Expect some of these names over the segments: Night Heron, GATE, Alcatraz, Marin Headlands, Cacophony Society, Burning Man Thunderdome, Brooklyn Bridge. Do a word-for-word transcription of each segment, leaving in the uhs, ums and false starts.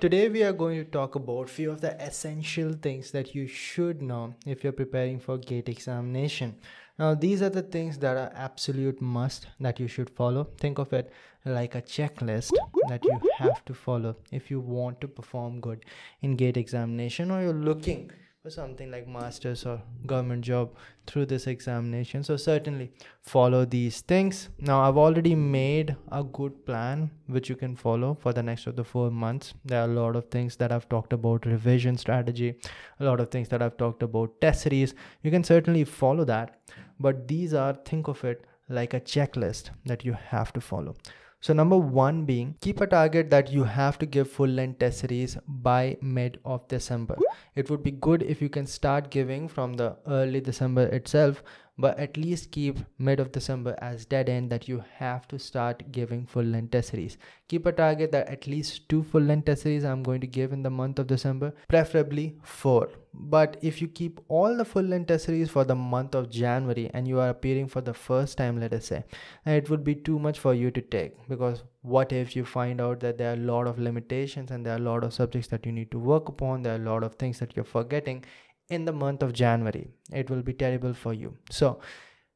Today we are going to talk about few of the essential things that you should know if you're preparing for GATE examination. Now these are the things that are absolute must that you should follow. Think of it like a checklist that you have to follow if you want to perform good in GATE examination, or you're looking for something like master's or government job through this examination. So certainly follow these things. Now I've already made a good plan which you can follow for the next of the four months. There are a lot of things that I've talked about revision strategy, a lot of things that I've talked about test series. You can certainly follow that, but these are, think of it like a checklist that you have to follow. So number one being, keep a target that you have to give full length test series by mid of December. It would be good if you can start giving from the early December itself, but at least keep mid of December as dead end that you have to start giving full length test series. Keep a target that at least two full length test series I'm going to give in the month of December, preferably four. But if you keep all the full length test series for the month of January and you are appearing for the first time, let us say, it would be too much for you to take, because what if you find out that there are a lot of limitations and there are a lot of subjects that you need to work upon, there are a lot of things that you're forgetting in the month of January? It will be terrible for you. So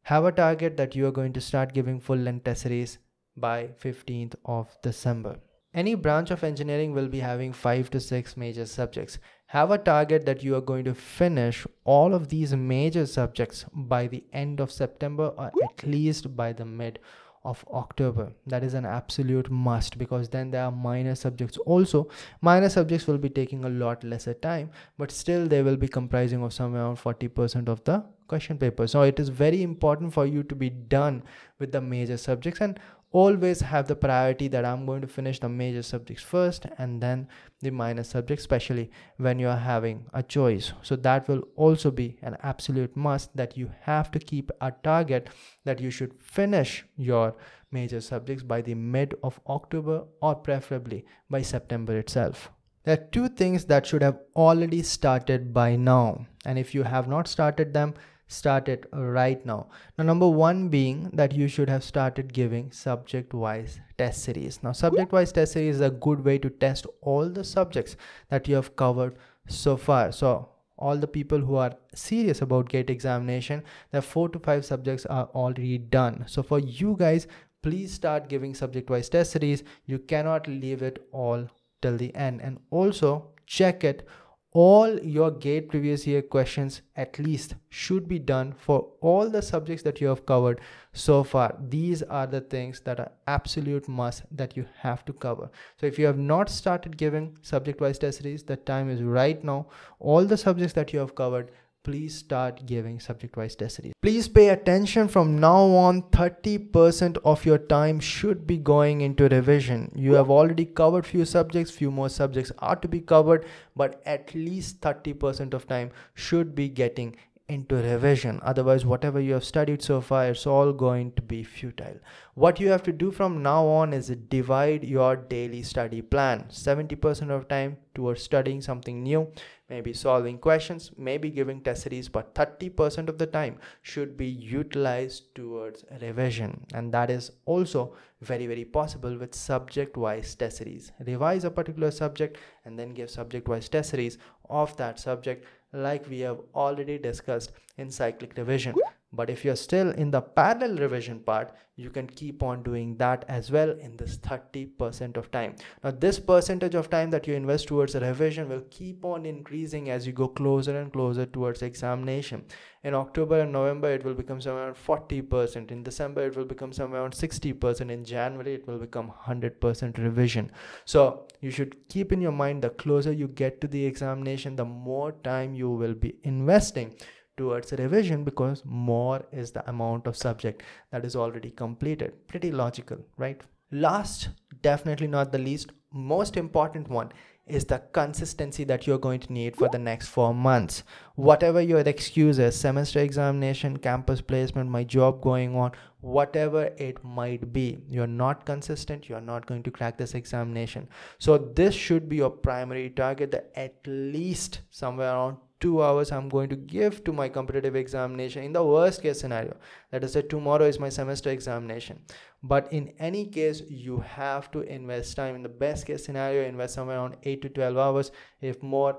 have a target that you are going to start giving full length test series by fifteenth of December. Any branch of engineering will be having five to six major subjects. Have a target that you are going to finish all of these major subjects by the end of September, or at least by the mid of October. That is an absolute must, because then there are minor subjects also. Minor subjects will be taking a lot lesser time, but still they will be comprising of somewhere around forty percent of the question paper. So it is very important for you to be done with the major subjects, and always have the priority that I'm going to finish the major subjects first and then the minor subjects, especially when you are having a choice. So that will also be an absolute must, that you have to keep a target that you should finish your major subjects by the mid of October, or preferably by September itself. There are two things that should have already started by now, and if you have not started them, start it right now. Now number one being that you should have started giving subject wise test series. Now subject wise test series is a good way to test all the subjects that you have covered so far. So all the people who are serious about GATE examination, the four to five subjects are already done. So for you guys, please start giving subject wise test series. You cannot leave it all till the end, and also check it. All your GATE previous year questions at least should be done for all the subjects that you have covered so far. These are the things that are absolute must that you have to cover. So if you have not started giving subject wise test series, the time is right now. All the subjects that you have covered, please start giving subject wise test series. Please pay attention. From now on, thirty percent of your time should be going into revision. You have already covered few subjects, few more subjects are to be covered, but at least thirty percent of time should be getting into revision. Otherwise, whatever you have studied so far, it's all going to be futile. What you have to do from now on is divide your daily study plan. seventy percent of time towards studying something new, maybe solving questions, maybe giving test series, but thirty percent of the time should be utilized towards revision. And that is also very, very possible with subject-wise test series. Revise a particular subject and then give subject-wise test series of that subject, like we have already discussed in cyclic revision. But if you're still in the parallel revision part, you can keep on doing that as well in this thirty percent of time. Now this percentage of time that you invest towards a revision will keep on increasing as you go closer and closer towards examination. In October and November, it will become somewhere around forty percent. In December, it will become somewhere around sixty percent. In January, it will become one hundred percent revision. So you should keep in your mind, the closer you get to the examination, the more time you will be investing towards revision, because more is the amount of subject that is already completed. Pretty logical, right? Last, definitely not the least, most important one is the consistency that you're going to need for the next four months. Whatever your excuse is, semester examination, campus placement, my job going on, whatever it might be, you're not consistent, you're not going to crack this examination. So this should be your primary target, that at least somewhere around two hours I'm going to give to my competitive examination in the worst case scenario. Let us say tomorrow is my semester examination. But in any case, you have to invest time. In the best case scenario, invest somewhere around eight to twelve hours. If more,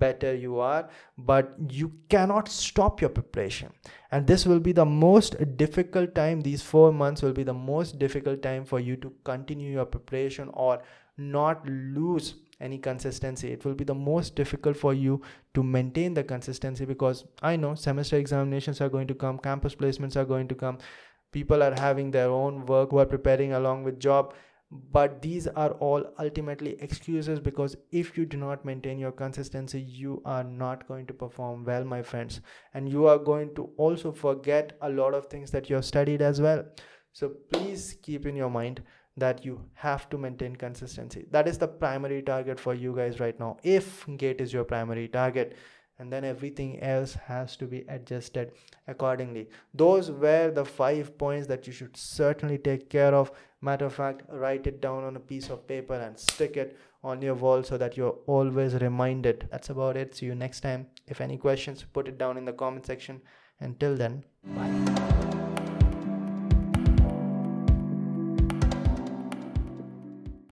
better you are, but you cannot stop your preparation. And this will be the most difficult time. These four months will be the most difficult time for you to continue your preparation or not lose any consistency. It will be the most difficult for you to maintain the consistency, because I know semester examinations are going to come, campus placements are going to come, people are having their own work who are preparing along with job. But these are all ultimately excuses, because if you do not maintain your consistency, you are not going to perform well, my friends, and you are going to also forget a lot of things that you have studied as well. So please keep in your mind that you have to maintain consistency. That is the primary target for you guys right now, if GATE is your primary target, and then everything else has to be adjusted accordingly. Those were the five points that you should certainly take care of. Matter of fact, write it down on a piece of paper and stick it on your wall so that you're always reminded. That's about it. See you next time. If any questions, put it down in the comment section. Until then, bye.